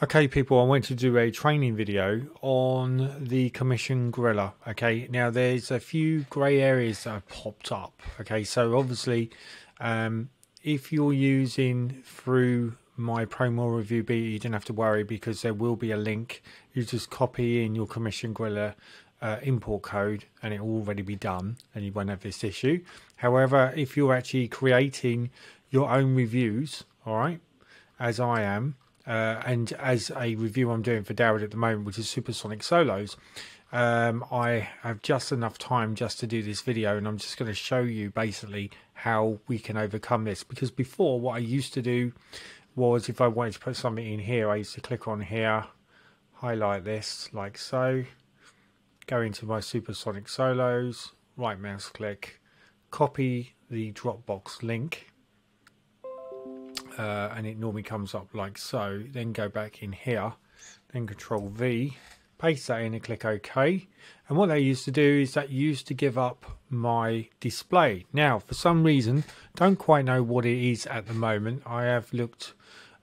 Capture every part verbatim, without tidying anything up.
Okay people, I want to do a training video on the Commission Gorilla. Okay, now there's a few grey areas that have popped up. Okay, so obviously um, if you're using through my promo review beta, you don't have to worry because there will be a link. You just copy in your Commission Gorilla uh, import code and it will already be done and you won't have this issue. However, if you're actually creating your own reviews, alright, as I am, Uh, and as a review I'm doing for Darren at the moment, which is Supersonic Solos, um, I have just enough time just to do this video, and I'm just going to show you basically how we can overcome this. Because before, what I used to do was, if I wanted to put something in here, I used to click on here, highlight this like so, go into my Supersonic Solos, right mouse click, copy the Dropbox link. Uh, and it normally comes up like so, then go back in here, then control V, paste that in and click OK. And what they used to do is that used to give up my display. Now for some reason, don't quite know what it is at the moment. I have looked,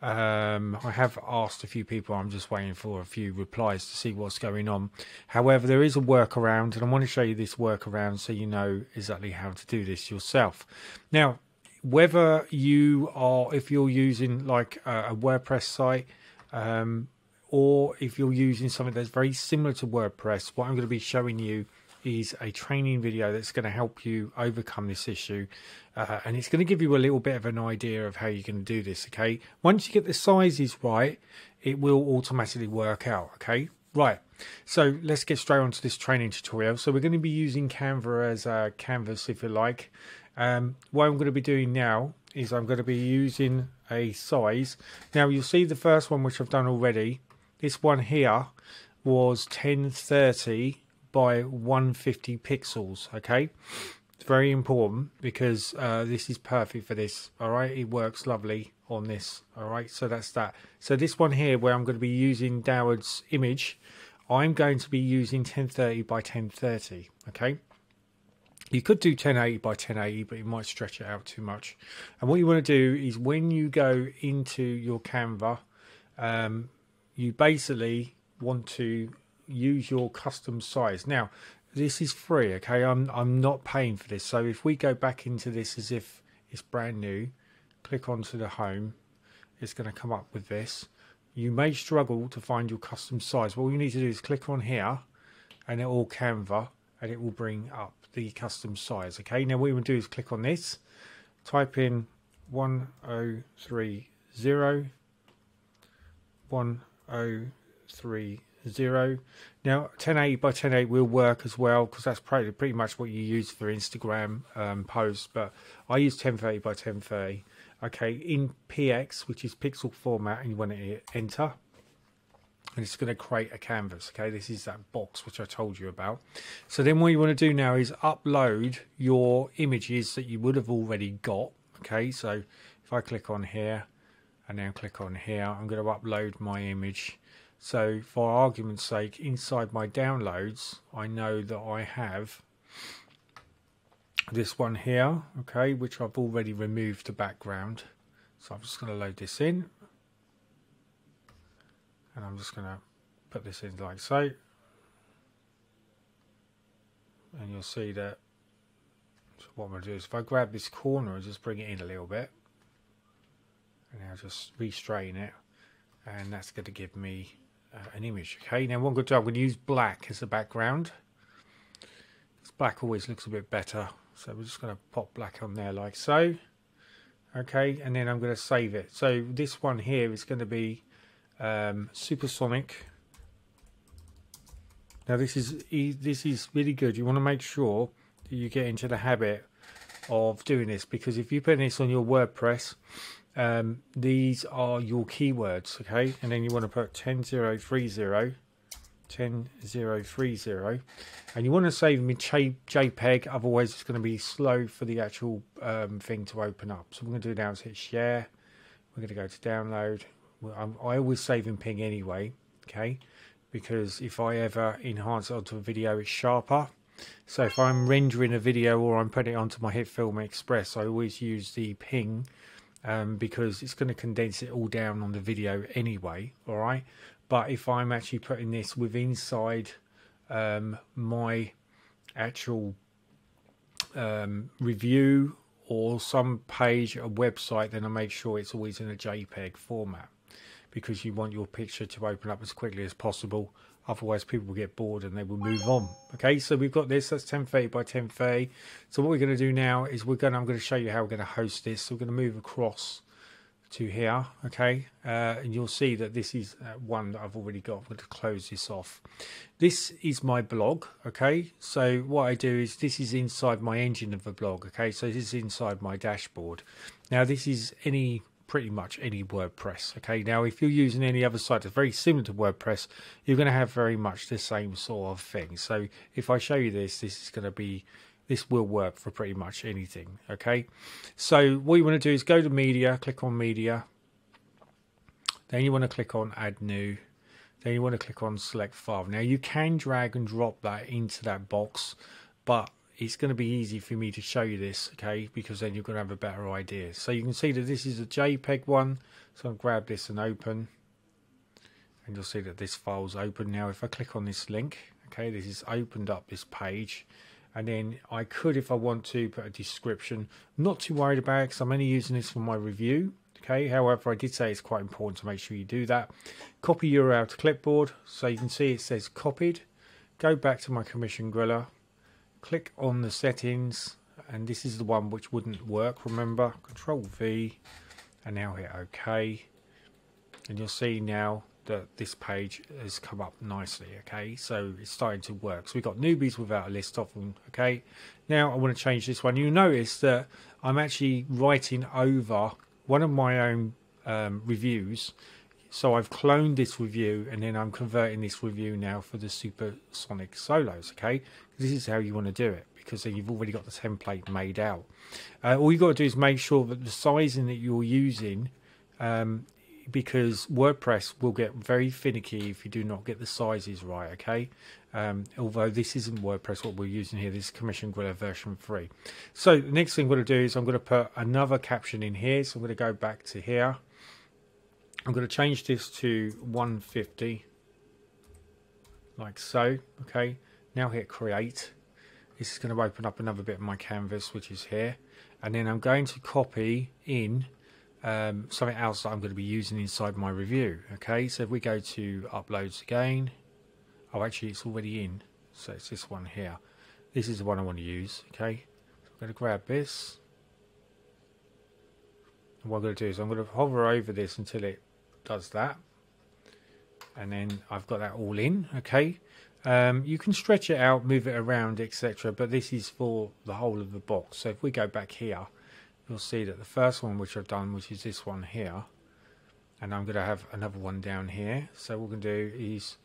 um, I have asked a few people, I'm just waiting for a few replies to see what's going on. However, there is a workaround and I want to show you this workaround so you know exactly how to do this yourself. Now, whether you are, if you're using like a WordPress site um, or if you're using something that's very similar to WordPress, what I'm going to be showing you is a training video that's going to help you overcome this issue. Uh, and it's going to give you a little bit of an idea of how you're going to do this, okay? Once you get the sizes right, it will automatically work out, okay? Right, so let's get straight on to this training tutorial. So we're going to be using Canva as a canvas, if you like. Um, what I'm going to be doing now is I'm going to be using a size. Now you'll see the first one, which I've done already. This one here was ten thirty by one fifty pixels, okay? It's very important because uh, this is perfect for this, all right? It works lovely on this, all right? So that's that. So this one here where I'm going to be using Darren's image, I'm going to be using ten thirty by ten thirty, okay? You could do ten eighty by ten eighty, but it might stretch it out too much. And what you want to do is when you go into your Canva, um, you basically want to use your custom size. Now, this is free, okay? I'm, I'm not paying for this. So if we go back into this as if it's brand new, click onto the home, it's going to come up with this. You may struggle to find your custom size. What you need to do is click on here and it will Canva and it will bring up the custom size. Okay, now what we will do is click on this, type in one oh three oh, one oh three oh. Now ten eighty by ten eighty will work as well because that's probably pretty much what you use for Instagram um, posts, but I use ten thirty by ten thirty. Okay, in P X, which is pixel format, and you want to enter. And it's going to create a canvas, okay? This is that box which I told you about. So then what you want to do now is upload your images that you would have already got, okay? So if I click on here and then click on here, I'm going to upload my image. So for argument's sake, inside my downloads, I know that I have this one here, okay, which I've already removed the background. So I'm just going to load this in. And I'm just going to put this in like so. And you'll see that. So what I'm going to do is if I grab this corner and just bring it in a little bit. And now just restrain it. And that's going to give me uh, an image. Okay, now what I'm going to do, I'm going to use black as the background. This black always looks a bit better. So we're just going to pop black on there like so. Okay, and then I'm going to save it. So this one here is going to be Um, Supersonic. Now this is this is really good. You want to make sure that you get into the habit of doing this, because if you put this on your WordPress, um, these are your keywords, okay? And then you want to put ten thousand thirty, ten thousand thirty, and you want to save them in J peg, otherwise it's going to be slow for the actual um, thing to open up. So we're going to do now is hit share. We're going to go to download. I always save in ping anyway, okay, because if I ever enhance it onto a video, it's sharper. So if I'm rendering a video or I'm putting it onto my HitFilm Express, I always use the ping um, because it's going to condense it all down on the video anyway, all right? But if I'm actually putting this with inside um, my actual um, review or some page, a website, then I make sure it's always in a JPEG format, because you want your picture to open up as quickly as possible. Otherwise people will get bored and they will move on. Okay, so we've got this, that's ten thirty by ten thirty. So what we're going to do now is we're going to, I'm going to show you how we're going to host this. So we're going to move across to here, okay, uh, and you'll see that this is uh, one that I've already got. I'm going to close this off. This is my blog, okay, so what I do is this is inside my engine of the blog, okay, so this is inside my dashboard. Now this is any, pretty much any WordPress, okay. Now if you're using any other site that's very similar to WordPress, you're going to have very much the same sort of thing. So if I show you this, this is going to be, this will work for pretty much anything, okay. So what you want to do is go to media, click on media, then you want to click on add new, then you want to click on select file. Now you can drag and drop that into that box, but it's going to be easy for me to show you this, okay, because then you're going to have a better idea. So you can see that this is a JPEG one, so I'll grab this and open, and you'll see that this file's open. Now if I click on this link, okay, this has opened up this page, and then I could, if I want to, put a description. Not too worried about it because I'm only using this for my review, okay. However, I did say it's quite important to make sure you do that. Copy U R L to clipboard, so you can see it says copied. Go back to my Commission Gorilla, click on the settings, and this is the one which wouldn't work, remember, control V, and now hit OK, and you'll see now that this page has come up nicely, okay, so it's starting to work. So we've got newbies without a list of them, okay. Now I want to change this one. You'll notice that I'm actually writing over one of my own um, reviews, so I've cloned this review and then I'm converting this review now for the Supersonic Solos, okay. This is how you want to do it, because then you've already got the template made out. Uh, all you got to do is make sure that the sizing that you're using, um, because WordPress will get very finicky if you do not get the sizes right, okay. Um, although this isn't WordPress, what we're using here, this is Commission Gorilla version three. So the next thing I'm going to do is I'm going to put another caption in here. So I'm going to go back to here. I'm going to change this to one fifty, like so, okay. Now hit create. This is going to open up another bit of my canvas, which is here, and then I'm going to copy in um, something else that I'm going to be using inside my review, okay. So if we go to uploads again, oh actually it's already in, so it's this one here, this is the one I want to use, okay. So I'm going to grab this, and what I'm going to do is I'm going to hover over this until it does that, and then I've got that all in, okay. Um, you can stretch it out, move it around, et cetera. But this is for the whole of the box. So if we go back here, you'll see that the first one which I've done, which is this one here, and I'm going to have another one down here. So what we're going to do is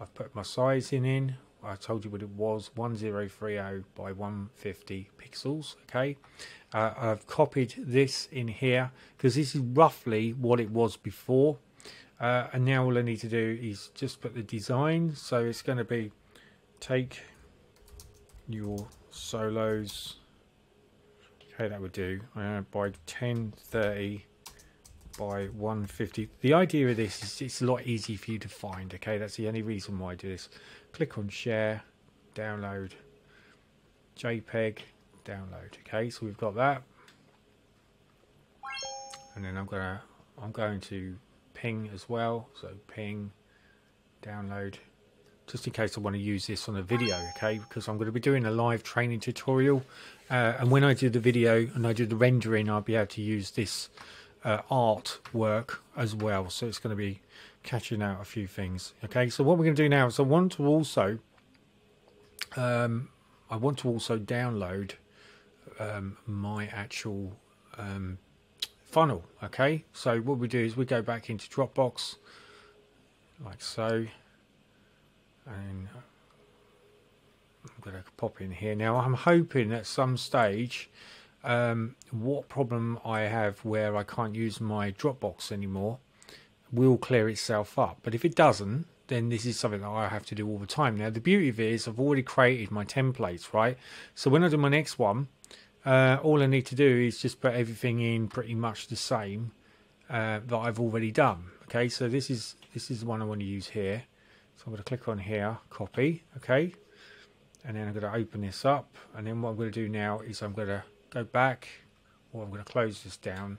I've put my sizing in. I told you what it was, ten thirty by one fifty pixels. Okay, uh, I've copied this in here because this is roughly what it was before. Uh, and now all I need to do is just put the design, so it's going to be take your solos, okay, that would do, uh, by ten thirty by one fifty. The idea of this is it's a lot easier for you to find, okay, that's the only reason why I do this. Click on share, download, JPEG, download, okay, so we've got that, and then I'm gonna, I'm going to ping as well, so ping, download, just in case I want to use this on a video, okay, because I'm going to be doing a live training tutorial, uh, and when I do the video and I do the rendering, I'll be able to use this uh, artwork as well, so it's going to be catching out a few things, okay. So what we're going to do now is I want to also um, I want to also download um, my actual um, funnel, okay. So what we do is we go back into Dropbox like so, and I'm gonna pop in here. Now I'm hoping at some stage, um, what problem I have where I can't use my Dropbox anymore will clear itself up, but if it doesn't, then this is something that I have to do all the time. Now the beauty of it is I've already created my templates, right, so when I do my next one, Uh, all I need to do is just put everything in pretty much the same uh, that I've already done. Okay, so this is this is the one I want to use here. So I'm going to click on here, copy, okay, and then I'm going to open this up. And then what I'm going to do now is I'm going to go back, or I'm going to close this down,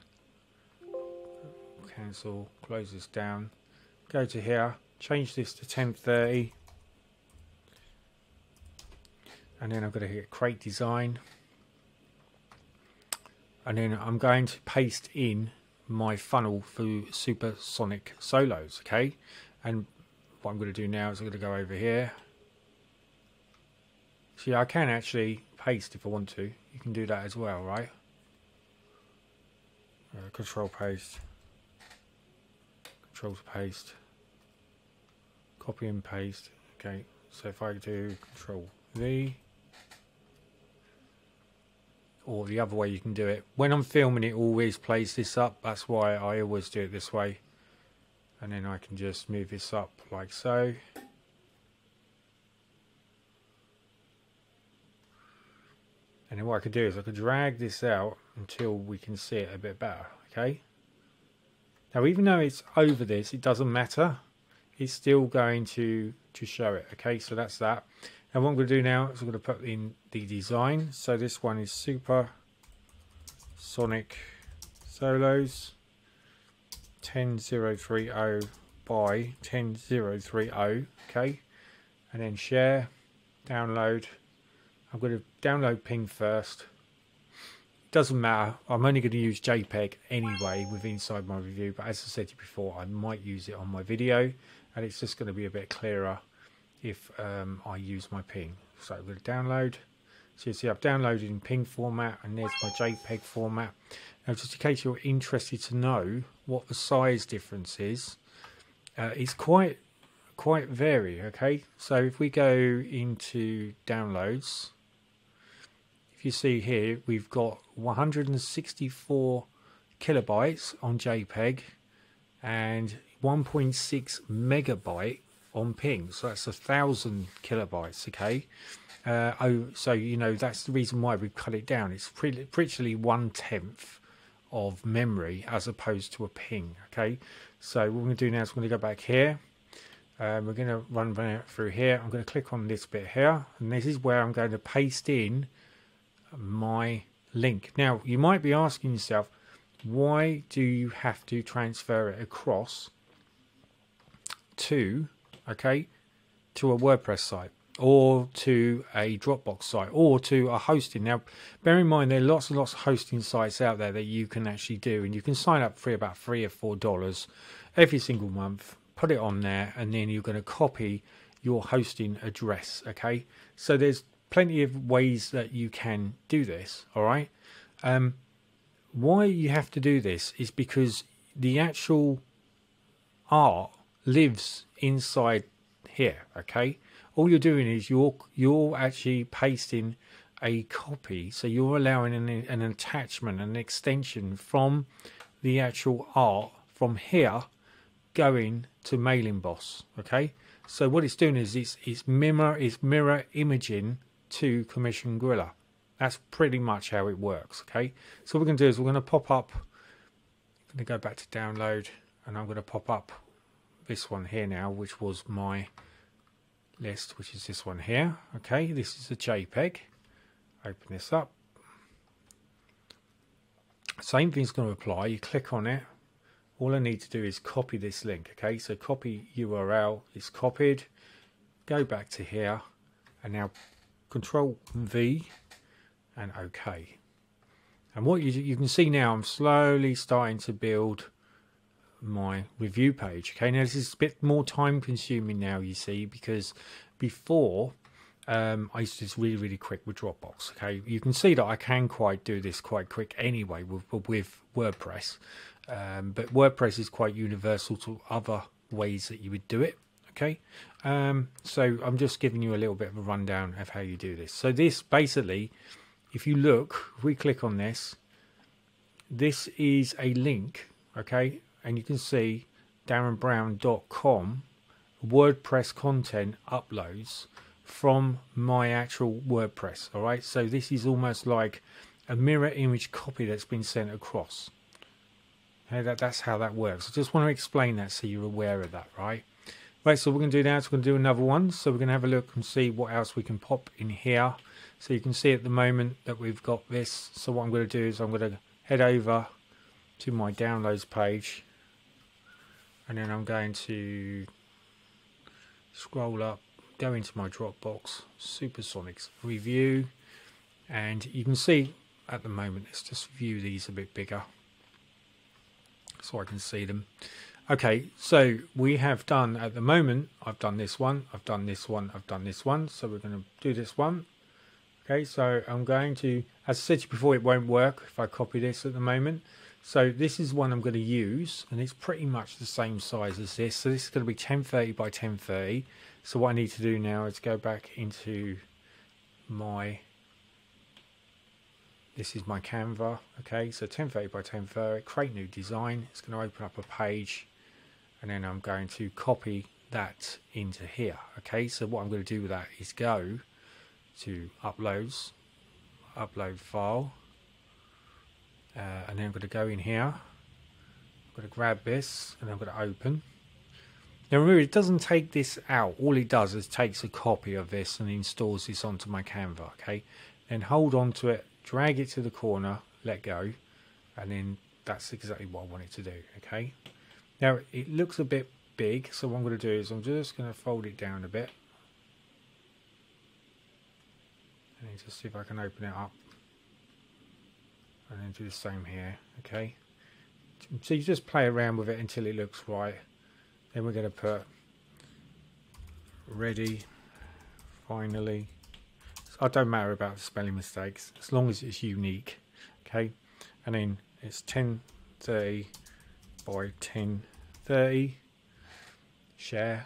cancel, close this down, go to here, change this to ten thirty, and then I'm going to hit create design, and then I'm going to paste in my funnel through Supersonic Solos. Okay, and what I'm going to do now is I'm going to go over here. See, I can actually paste if I want to. You can do that as well, right? Uh, control paste, control paste, copy and paste. Okay, so if I do control V, or the other way you can do it. When I'm filming, it always plays this up. That's why I always do it this way. And then I can just move this up like so. And then what I could do is I could drag this out until we can see it a bit better. Okay. Now, even though it's over this, it doesn't matter. It's still going to, to show it. Okay, so that's that. And what I'm going to do now is I'm going to put in the design. So this one is Supersonic Solos ten thousand thirty by ten thousand thirty. Okay, and then share, download. I'm going to download P N G first. Doesn't matter. I'm only going to use JPEG anyway with inside my review. But as I said before, I might use it on my video, and it's just going to be a bit clearer if um, I use my P N G. So I'm going to download. So you see I've downloaded in P N G format, and there's my JPEG format. Now, just in case you're interested to know what the size difference is, uh, it's quite quite vary. Okay, so if we go into downloads, if you see here, we've got one hundred sixty-four kilobytes on JPEG and one point six megabyte on P N G, so that's a thousand kilobytes. Okay, uh, oh, so you know that's the reason why we've cut it down. It's pretty, pretty one tenth of memory as opposed to a P N G. Okay, so what we're going to do now is we're going to go back here. Um, we're going to run, run it through here. I'm going to click on this bit here, and this is where I'm going to paste in my link. Now, you might be asking yourself, why do you have to transfer it across to? Okay, to a WordPress site or to a Dropbox site or to a hosting. Now, bear in mind, there are lots and lots of hosting sites out there that you can actually do, and you can sign up for about three or four dollars every single month, put it on there, and then you're going to copy your hosting address. Okay, so there's plenty of ways that you can do this. All right, um, why you have to do this is because the actual art lives inside here. Okay, all you're doing is you're you're actually pasting a copy, so you're allowing an, an attachment, an extension from the actual art from here going to MailingBoss. Okay, so what it's doing is it's it's mirror it's mirror imaging to Commission Gorilla. That's pretty much how it works. Okay, so what we're going to do is we're going to pop up, I'm going to go back to download, and I'm going to pop up this one here now, which was my list, which is this one here. Okay, this is a JPEG. Open this up. Same thing's going to apply. You click on it. All I need to do is copy this link. Okay, so copy U R L is copied. Go back to here, and now Control V and OK. And what you you can see now, I'm slowly starting to build my review page. Okay, now this is a bit more time consuming now, you see, because before um I used to just really really quick with Dropbox. Okay, you can see that I can quite do this quite quick anyway with, with WordPress, um but WordPress is quite universal to other ways that you would do it. Okay, um so I'm just giving you a little bit of a rundown of how you do this. So this basically, if you look, if we click on this, this is a link. Okay, and you can see darren brown dot com WordPress content uploads from my actual WordPress. All right, so this is almost like a mirror image copy that's been sent across. Okay, that, that's how that works. I just want to explain that so you're aware of that, right? Right, so we're going to do now is we're going to do another one. So we're going to have a look and see what else we can pop in here. So you can see at the moment that we've got this. So what I'm going to do is I'm going to head over to my downloads page. And then I'm going to scroll up, go into my Dropbox, Supersonics review. And you can see at the moment, let's just view these a bit bigger so I can see them. Okay, so we have done, at the moment, I've done this one, I've done this one, I've done this one. So we're going to do this one. Okay, so I'm going to, as I said to you before, it won't work if I copy this at the moment. So this is one I'm going to use, and it's pretty much the same size as this. So this is going to be ten thirty by ten thirty. So what I need to do now is go back into my, this is my Canva. Okay, so ten thirty by ten thirty, create new design. It's going to open up a page, and then I'm going to copy that into here. Okay, so what I'm going to do with that is go to uploads, upload file. Uh, and then I'm going to go in here, I'm going to grab this, and I'm going to open. Now remember, it doesn't take this out. All it does is takes a copy of this and installs this onto my Canva, okay? Then hold on to it, drag it to the corner, let go, and then that's exactly what I want it to do, okay? Now, it looks a bit big, so what I'm going to do is I'm just going to fold it down a bit. And then just see if I can open it up. And then do the same here, okay? So you just play around with it until it looks right. Then we're going to put ready, finally. So I don't matter about the spelling mistakes, as long as it's unique, okay? And then it's ten thirty by ten thirty. Share,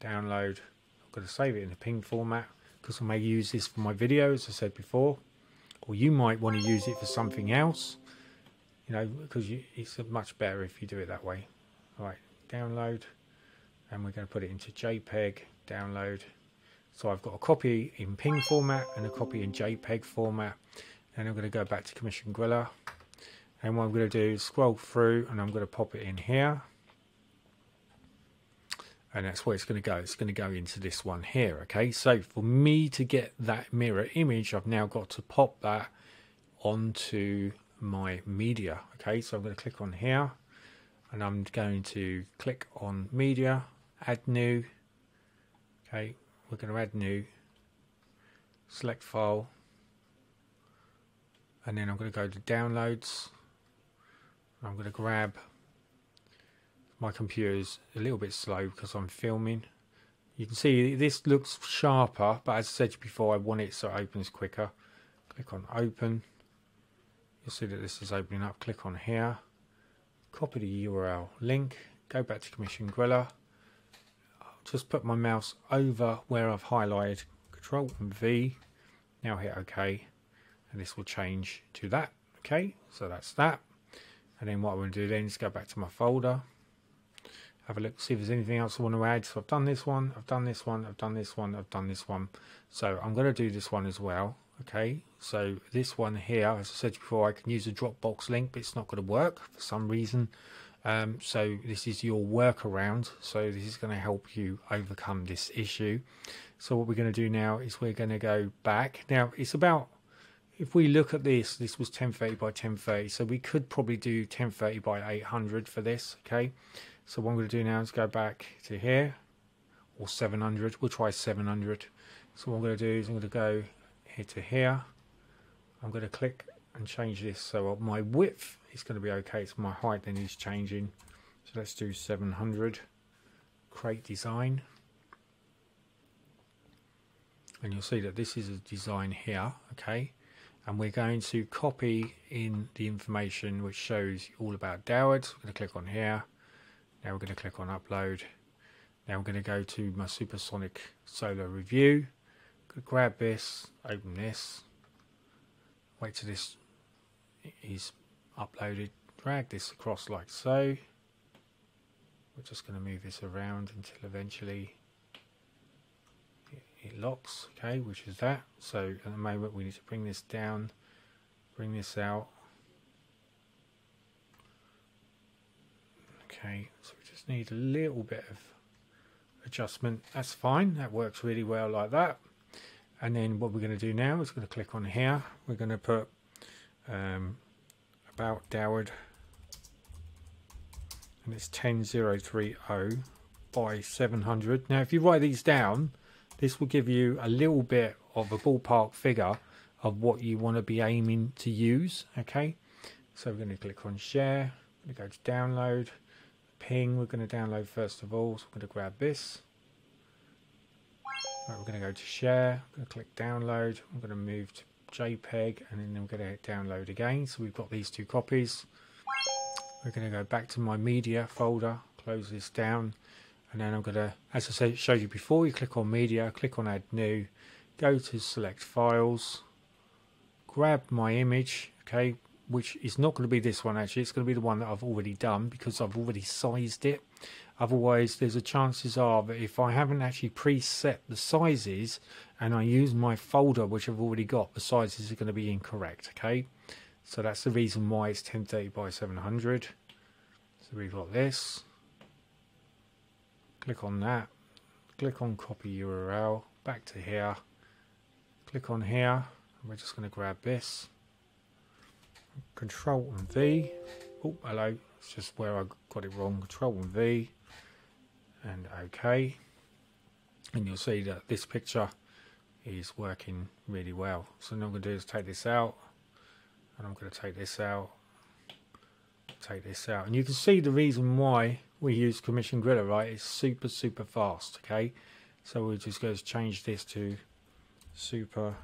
download. I'm going to save it in a P N G format because I may use this for my video, as I said before. Or you might want to use it for something else, you know, because you, it's much better if you do it that way. All right, download, and we're going to put it into JPEG, download. So I've got a copy in P N G format and a copy in JPEG format. And I'm going to go back to Commission Gorilla. And what I'm going to do is scroll through, and I'm going to pop it in here. And that's where it's going to go. It's going to go into this one here. Okay, so for me to get that mirror image, I've now got to pop that onto my media. Okay, so I'm going to click on here, and I'm going to click on media, add new. Okay, we're going to add new, select file, and then I'm going to go to downloads. I'm going to grab, my computer's a little bit slow because I'm filming. You can see this looks sharper, but as I said before, I want it so it opens quicker. Click on open. You'll see that this is opening up. Click on here. Copy the U R L link. Go back to Commission Gorilla. I'll just put my mouse over where I've highlighted. Control and V. Now hit OK. And this will change to that. Okay, so that's that. And then what I'm going to do then is go back to my folder. Have a look, see if there's anything else I want to add. So I've done this one, I've done this one, I've done this one, I've done this one. So I'm going to do this one as well. Okay, so this one here, as I said before, I can use a Dropbox link, but it's not going to work for some reason. Um, so this is your workaround. So this is going to help you overcome this issue. So what we're going to do now is we're going to go back. Now it's about, if we look at this, this was ten thirty by ten thirty. So we could probably do ten thirty by eight hundred for this, okay? So what I'm going to do now is go back to here, or seven hundred. We'll try seven hundred. So what I'm going to do is I'm going to go here to here. I'm going to click and change this. So my width is going to be okay. So my height then is changing. So let's do seven hundred. Create design. And you'll see that this is a design here. Okay. And we're going to copy in the information which shows all about Doward. So I'm going to click on here. Now we're going to click on upload. Now we're going to go to my Supersonic Solo review. Grab this, open this, wait till this is uploaded, drag this across like so. We're just going to move this around until eventually it locks, okay, which is that. So at the moment we need to bring this down bring this out. Okay, so we just need a little bit of adjustment. That's fine, that works really well like that. And then what we're going to do now is going to click on here. We're going to put um, about Doward, and it's ten thousand thirty by seven hundred. Now if you write these down, this will give you a little bit of a ballpark figure of what you want to be aiming to use. Okay, so we're going to click on share, we're going to go to download, ping, we're going to download first of all, so we're going to grab this. Right, we're going to go to share, we're going to click download, I'm going to move to JPEG, and then I'm going to download again, so we've got these two copies. We're going to go back to my media folder, close this down, and then I'm going to, as I said, showed you before, you click on media, click on add new, go to select files, grab my image, okay, which is not going to be this one actually, it's going to be the one that I've already done because I've already sized it. Otherwise there's a chances are that if I haven't actually preset the sizes and I use my folder which I've already got, the sizes are going to be incorrect. Okay, so that's the reason why it's ten thirty by seven hundred. So we've got this, click on that, click on copy U R L, back to here, click on here, and we're just going to grab this, Control and V. Oh, hello. It's just where I got it wrong. Control and V, and OK. And you'll see that this picture is working really well. So now I'm going to do is take this out, and I'm going to take this out, take this out, and you can see the reason why we use Commission Gorilla, right? It's super super fast. Okay, so we're just going to change this to Super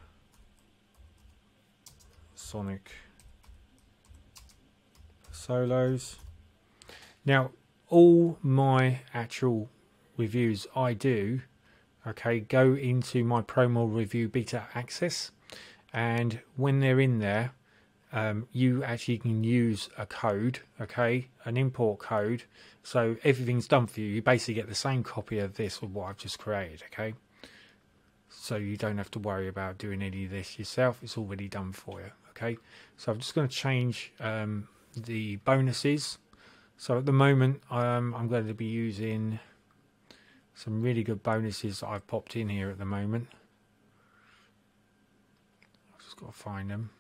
Sonic Solos. Now all my actual reviews I do, okay, go into my promo review beta access, and when they're in there, um, you actually can use a code, okay, an import code, so everything's done for you. You basically get the same copy of this or what I've just created, okay, so you don't have to worry about doing any of this yourself, it's already done for you. Okay, so I'm just going to change um, the bonuses. So at the moment um, I'm going to be using some really good bonuses that I've popped in here at the moment. I've just got to find them.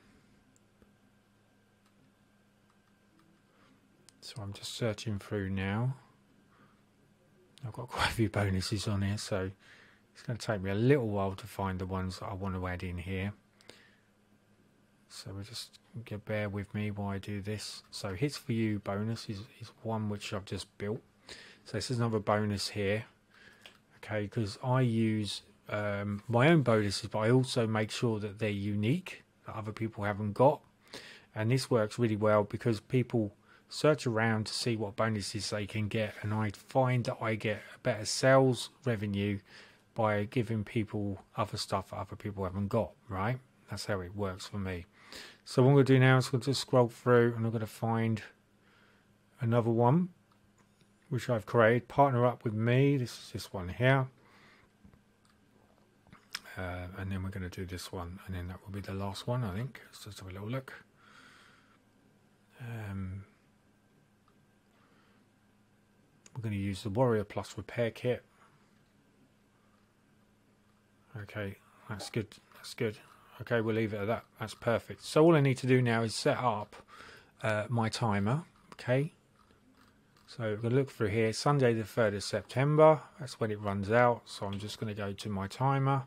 So I'm just searching through now. I've got quite a few bonuses on here, so it's going to take me a little while to find the ones that I want to add in here. So we just bear with me while I do this. So hits for you bonus is, is one which I've just built. So this is another bonus here. Okay, because I use um, my own bonuses, but I also make sure that they're unique, that other people haven't got. And this works really well because people search around to see what bonuses they can get, and I find that I get better sales revenue by giving people other stuff that other people haven't got, right? That's how it works for me. So what I'm going to do now is I'm going to scroll through, and I'm going to find another one which I've created. Partner up with me. This is this one here, uh, and then we're going to do this one, and then that will be the last one, I think. Let's just have a little look. Um, we're going to use the Warrior Plus repair kit. Okay, that's good. That's good. Okay, we'll leave it at that. That's perfect. So all I need to do now is set up uh, my timer. Okay, so we're gonna look through here. Sunday the third of September, that's when it runs out. So I'm just going to go to my timer.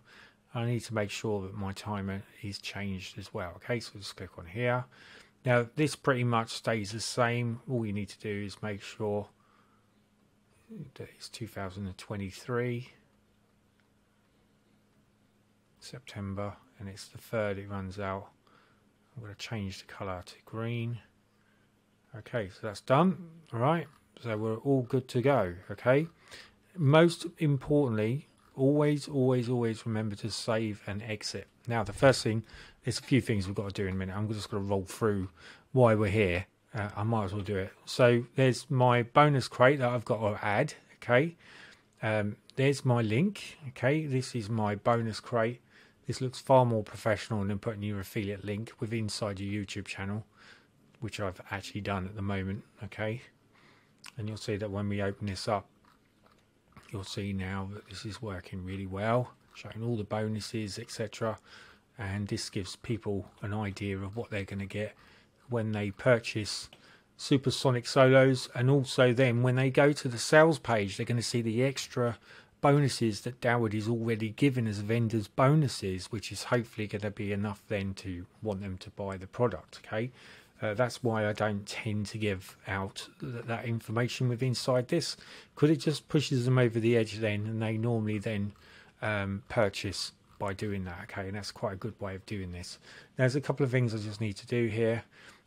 I need to make sure that my timer is changed as well. Okay, so just click on here. Now this pretty much stays the same. All you need to do is make sure that it's two thousand twenty-three September, and it's the third it runs out. I'm going to change the colour to green. Okay, so that's done. All right, so we're all good to go. Okay, most importantly, always always always remember to save and exit. Now the first thing, there's a few things we've got to do in a minute. I'm just going to roll through why we're here. uh, I might as well do it. So there's my bonus crate that I've got to add. Okay, um, there's my link. Okay, this is my bonus crate. This looks far more professional than putting your affiliate link with inside your YouTube channel, which I've actually done at the moment. Okay, and you'll see that when we open this up, you'll see now that this is working really well, showing all the bonuses, et cetera. And this gives people an idea of what they're going to get when they purchase Supersonic Solos, and also then when they go to the sales page, they're going to see the extra bonuses that Doward is already giving as vendors bonuses, which is hopefully going to be enough then to want them to buy the product. Okay, uh, that's why I don't tend to give out th that information with inside this, because it just pushes them over the edge then, and they normally then um, purchase by doing that. Okay, and that's quite a good way of doing this. Now, there's a couple of things I just need to do here.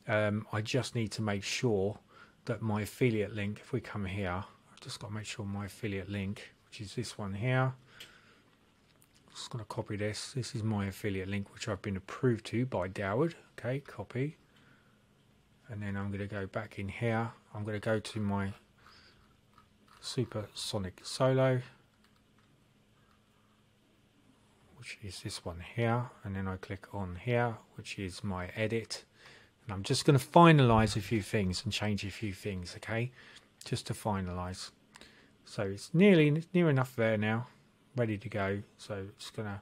um, I just need to make sure that my affiliate link, if we come here, I've just got to make sure my affiliate link, which is this one here, just going to copy this. This is my affiliate link which I've been approved to by Doward. Okay, copy, and then I'm going to go back in here, I'm going to go to my Supersonic Solo, which is this one here, and then I click on here, which is my edit, and I'm just going to finalize a few things and change a few things. Okay, just to finalize. So it's nearly near enough there now, ready to go. So it's going to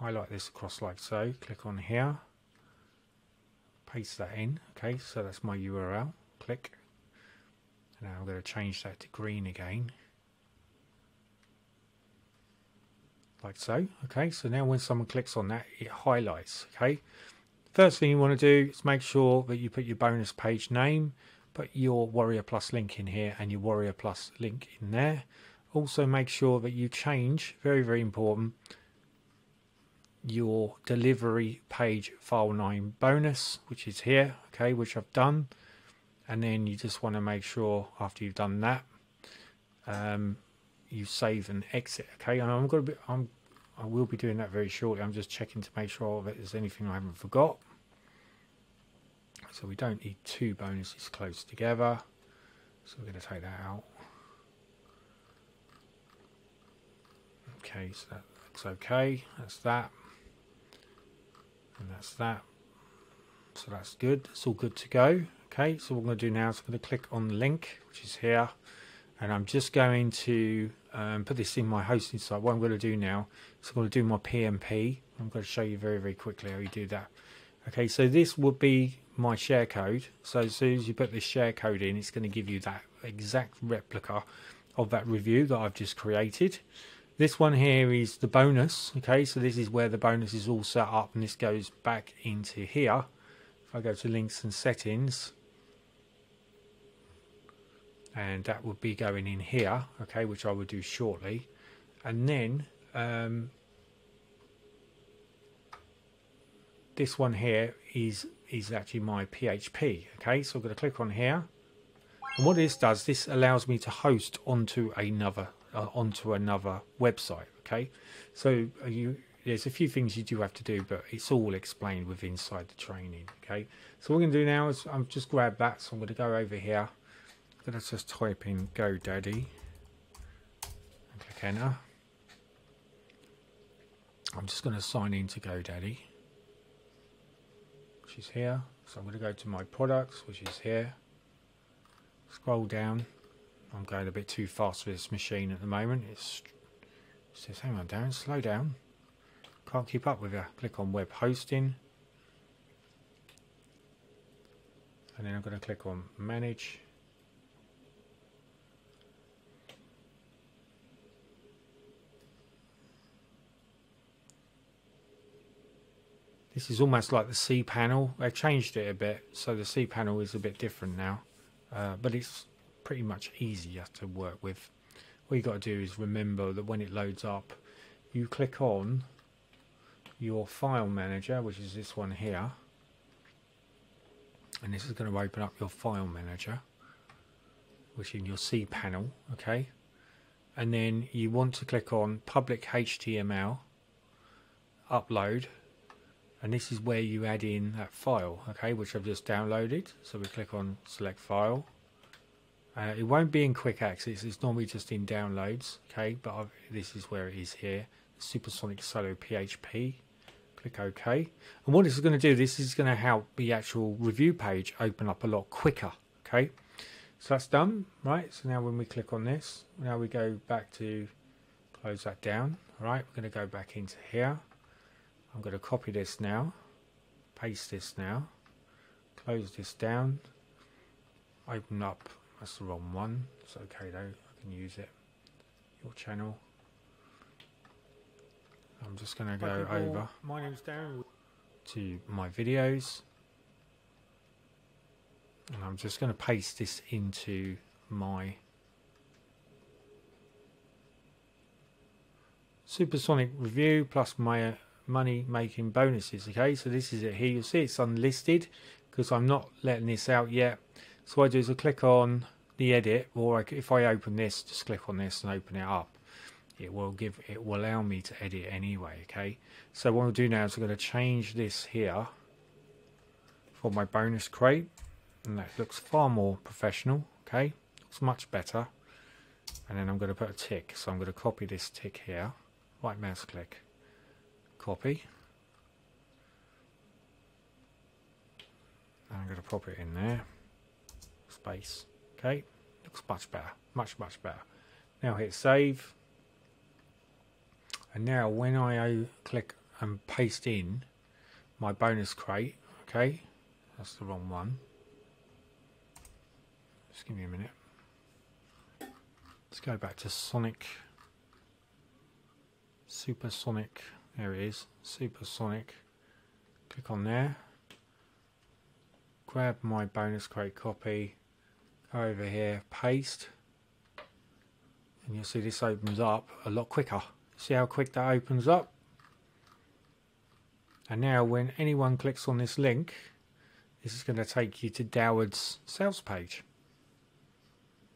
highlight this across like so, click on here, paste that in. Okay, so that's my U R L, click, and now I'm going to change that to green again, like so. Okay, so now when someone clicks on that, it highlights. Okay, first thing you want to do is make sure that you put your bonus page name, put your Warrior Plus link in here, and your Warrior Plus link in there. Also make sure that you change, very very important, your delivery page file name bonus, which is here. Okay, which I've done, and then you just want to make sure after you've done that, um, you save and exit. Okay, and I'm going to be, I'm, I will be doing that very shortly. I'm just checking to make sure that there's anything I haven't forgot. So we don't need two bonuses close together. So we're going to take that out. Okay, so that looks okay. That's that, and that's that. So that's good. It's all good to go. Okay, so what I'm going to do now is I'm going to click on the link, which is here. And I'm just going to um, put this in my hosting site. What I'm going to do now is I'm going to do my P M P. I'm going to show you very, very quickly how you do that. Okay, so this would be my share code. So as soon as you put this share code in, it's going to give you that exact replica of that review that I've just created. This one here is the bonus. Okay, so this is where the bonus is all set up, and this goes back into here. If I go to links and settings, and that would be going in here, okay, which I will do shortly. And then um, this one here is is actually my P H P. Okay, so I'm going to click on here, and what this does, this allows me to host onto another uh, onto another website. Okay, so you there's a few things you do have to do, but it's all explained with inside the training. Okay, so what we're going to do now is I'm just grab that. So I'm going to go over here. Let's just type in GoDaddy and click enter. I'm just going to sign in to GoDaddy, which is here. So I'm going to go to my products, which is here. Scroll down. I'm going a bit too fast with this machine at the moment. It's, it says, hang on, Darren, slow down. Can't keep up with you. Click on web hosting. And then I'm going to click on manage. This is almost like the C panel. They changed it a bit, so the C panel is a bit different now, uh, but it's pretty much easier to work with. What you got to do is remember that when it loads up, you click on your file manager, which is this one here, and this is going to open up your file manager, which is in your C panel. Okay, and then you want to click on public H T M L upload. And this is where you add in that file, okay, which I've just downloaded. So we click on select file. Uh, it won't be in quick access, it's normally just in downloads, okay, but I've, this is where it is here. Supersonic Solo P H P. Click OK. And what it's going to do, this is going to help the actual review page open up a lot quicker. Okay. So that's done. Right. So now when we click on this, now we go back to close that down. All right. We're going to go back into here. I'm going to copy this now. Paste this now. Close this down. Open up. That's the wrong one. It's okay though. I can use it. Your channel. I'm just going to go over my name's Darren. to my videos, and I'm just going to paste this into my Supersonic review plus my money making bonuses. Okay, so this is it here. You'll see it's unlisted because I'm not letting this out yet. So what I do is I click on the edit, or I, if I open this, just click on this and open it up. It will give, it will allow me to edit anyway. Okay, so what I'll do now is I'm going to change this here for my bonus crate, and that looks far more professional. Okay, looks much better. And then I'm going to put a tick, so I'm going to copy this tick here, right mouse click, copy, and I'm going to pop it in there, space. Okay, looks much better, much much better. Now hit save. And now when I click and paste in my bonus crate, okay, that's the wrong one. Just give me a minute. Let's go back to Sonic, Supersonic, there it is, Supersonic. Click on there, grab my bonus crate copy, go over here, paste, and you'll see this opens up a lot quicker. See how quick that opens up. And now when anyone clicks on this link, this is going to take you to Doward's sales page,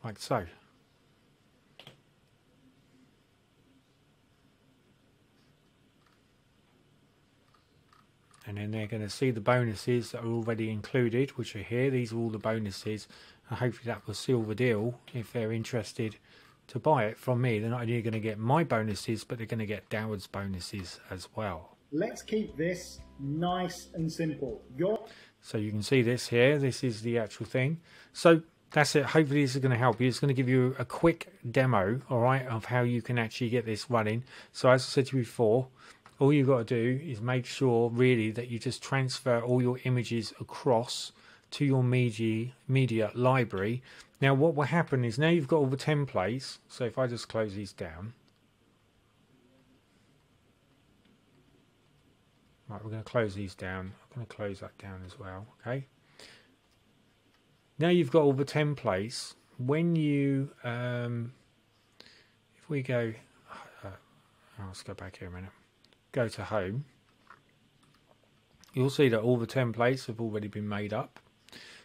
like so. And then they're going to see the bonuses that are already included, which are here. These are all the bonuses, and hopefully that will seal the deal if they're interested to buy it from me. They're not only going to get my bonuses, but they're going to get Doward's bonuses as well. Let's keep this nice and simple. You're so you can see this here. This is the actual thing. So that's it. Hopefully this is going to help you. It's going to give you a quick demo, all right, of how you can actually get this running. So as I said to you before, all you've got to do is make sure really that you just transfer all your images across to your media media library. Now what will happen is now you've got all the templates. So if I just close these down, right, we're going to close these down. I'm going to close that down as well. Okay. Now you've got all the templates. When you, um, if we go, uh, let's go back here a minute. Go to home. You'll see that all the templates have already been made up.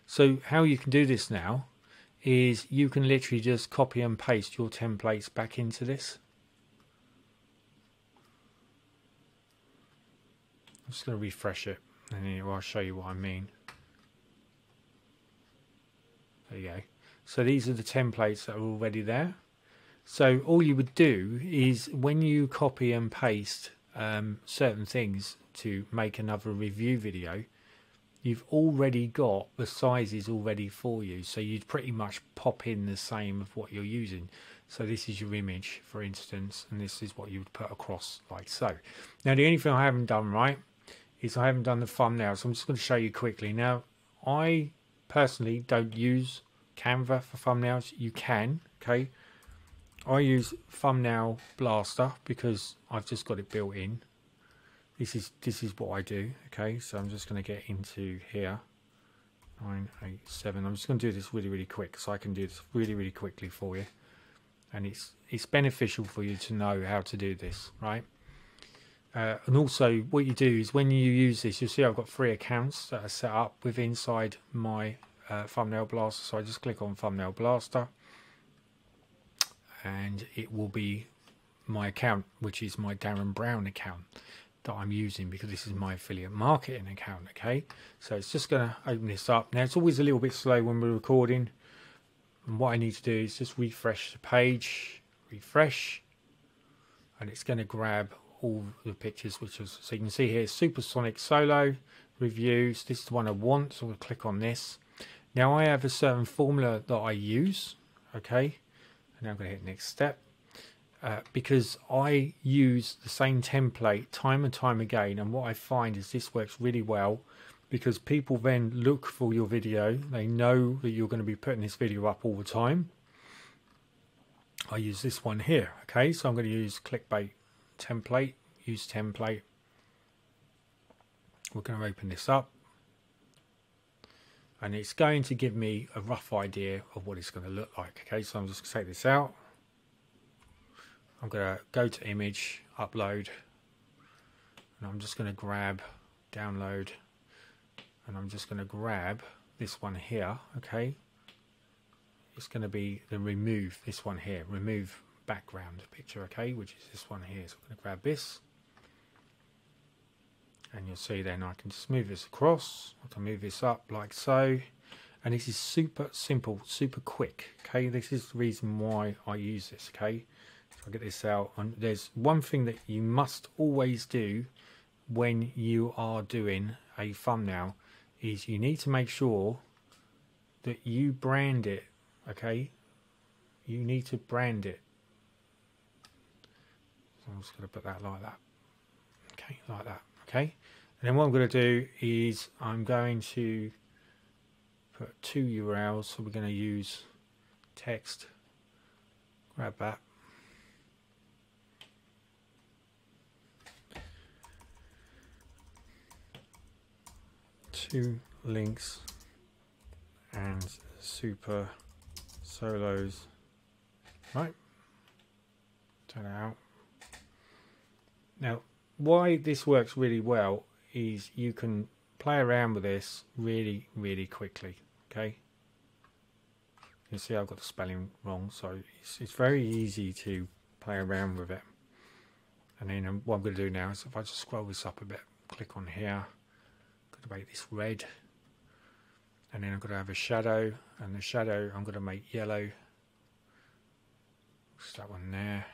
So how you can do this now is you can literally just copy and paste your templates back into this. I'm just going to refresh it and I'll show you what I mean. There you go. So these are the templates that are already there. So all you would do is when you copy and paste um, certain things to make another review video, you've already got the sizes already for you, so you'd pretty much pop in the same of what you're using. So this is your image, for instance, and this is what you would put across like so. Now the only thing I haven't done right is I haven't done the thumbnail, so I'm just going to show you quickly. Now I personally don't use Canva for thumbnails. You can, okay. I use Thumbnail Blaster because I've just got it built in. This is this is what I do. Okay, so I'm just going to get into here. nine eight seven. I'm just going to do this really really quick, so I can do this really really quickly for you, and it's it's beneficial for you to know how to do this, right? Uh, and also, what you do is when you use this, you'll see I've got three accounts that are set up with inside my uh, Thumbnail Blaster. So I just click on Thumbnail Blaster, and it will be my account, which is my Darren Brown account that I'm using, because this is my affiliate marketing account. Okay, so it's just going to open this up. Now it's always a little bit slow when we're recording, and what I need to do is just refresh the page, refresh, and it's going to grab all the pictures, which is, so you can see here, Supersonic Solo reviews. This is the one I want, so I'm going to click on this. Now I have a certain formula that I use, okay, and now I'm going to hit next step, uh, because I use the same template time and time again, and what I find is this works really well, because people then look for your video, they know that you're going to be putting this video up all the time. I use this one here, okay, so I'm going to use clickbait template, use template, we're going to open this up. And it's going to give me a rough idea of what it's going to look like. Okay, so I'm just going to take this out. I'm going to go to image, upload, and I'm just going to grab, download, and I'm just going to grab this one here. Okay, it's going to be the remove, this one here, remove background picture, okay, which is this one here. So I'm going to grab this. And you'll see then I can just move this across, I can move this up like so, and this is super simple, super quick, okay. This is the reason why I use this, okay. So I get this out, and there's one thing that you must always do when you are doing a thumbnail is you need to make sure that you brand it, okay. You need to brand it. So I'm just going to put that like that, okay, like that. Okay, and then what I'm going to do is I'm going to put two U R Ls, so we're going to use text, grab that, two links and Super Solos, right, turn it out. Now, why this works really well is you can play around with this really, really quickly, okay. You see I've got the spelling wrong, so it's, it's very easy to play around with it. And then what I'm going to do now is if I just scroll this up a bit, click on here, I'm going to make this red, and then I'm going to have a shadow, and the shadow I'm going to make yellow. Just that one there,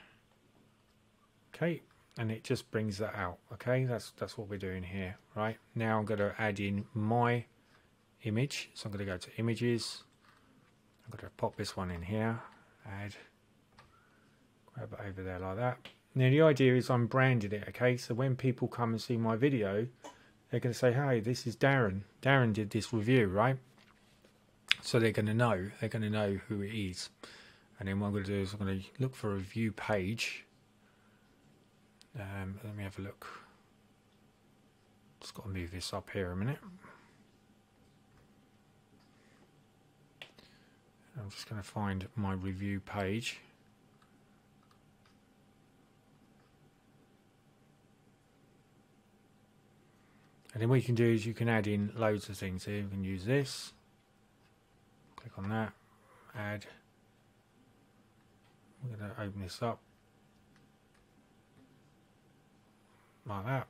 okay. And it just brings that out, okay. That's that's what we're doing here. Right now I'm going to add in my image, so I'm going to go to images, I'm going to pop this one in here, add, grab it over there like that. Now the idea is I'm branded it, okay, so when people come and see my video they're going to say, hey, this is Darren, Darren did this review, right? So they're going to know, they're going to know who it is. And then what I'm going to do is I'm going to look for a review page. Um, let me have a look. Just got to move this up here a minute. I'm just going to find my review page. And then what you can do is you can add in loads of things here. You can use this. Click on that. Add. We're going to open this up. Like that,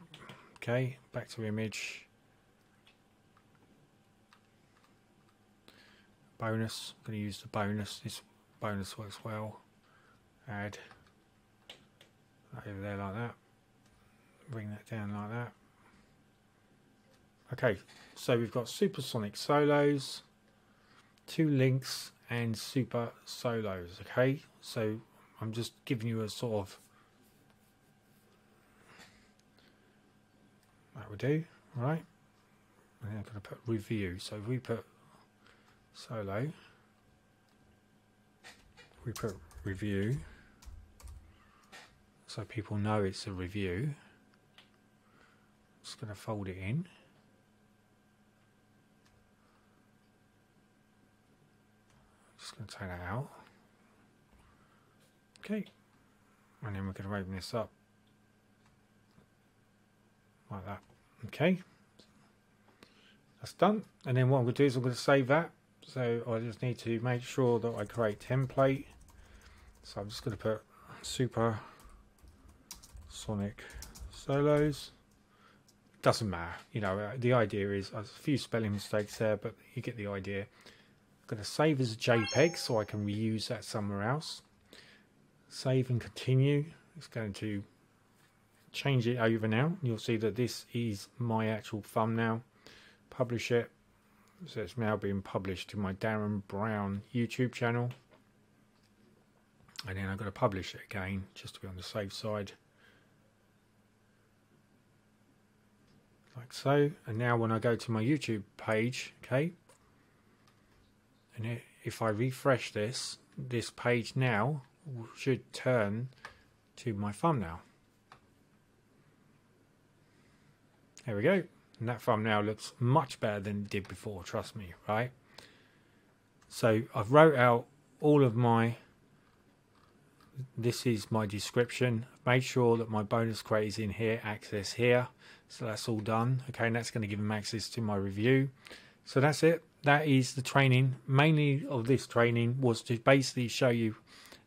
okay, back to image, bonus, I'm going to use the bonus, this bonus works well, add, over there like that, bring that down like that. Okay, so we've got Supersonic Solos, two links and Super Solos, okay, so I'm just giving you a sort of, that will do, right? And I'm going to put review. So if we put solo, we put review, so people know it's a review. I'm just going to fold it in. I'm just going to take that out. Okay, and then we're going to open this up like that. Okay, that's done. And then what I'm going to do is I'm going to save that. So I just need to make sure that I create template. So I'm just going to put Super Sonic Solos. Doesn't matter. You know, the idea is there's a few spelling mistakes there, but you get the idea. I'm going to save as a JPEG so I can reuse that somewhere else. Save and continue. It's going to change it over now. You'll see that this is my actual thumbnail. Publish it. So it's now being published to my Darren Brown YouTube channel. And then I've got to publish it again, just to be on the safe side. Like so. And now when I go to my YouTube page, okay, and it, if I refresh this, this page now should turn to my thumbnail. There we go. And that thumbnail looks much better than it did before, trust me, right? So I've wrote out all of my, this is my description. I've made sure that my bonus crate is in here, access here. So that's all done. Okay, and that's going to give them access to my review. So that's it. That is the training. Mainly of this training was to basically show you,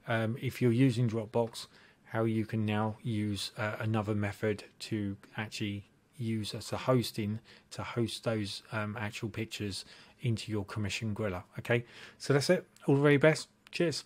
um, if you're using Dropbox, how you can now use uh, another method to actually use as a hosting to host those um, actual pictures into your Commission Gorilla. Okay, so that's it. All the very best. Cheers.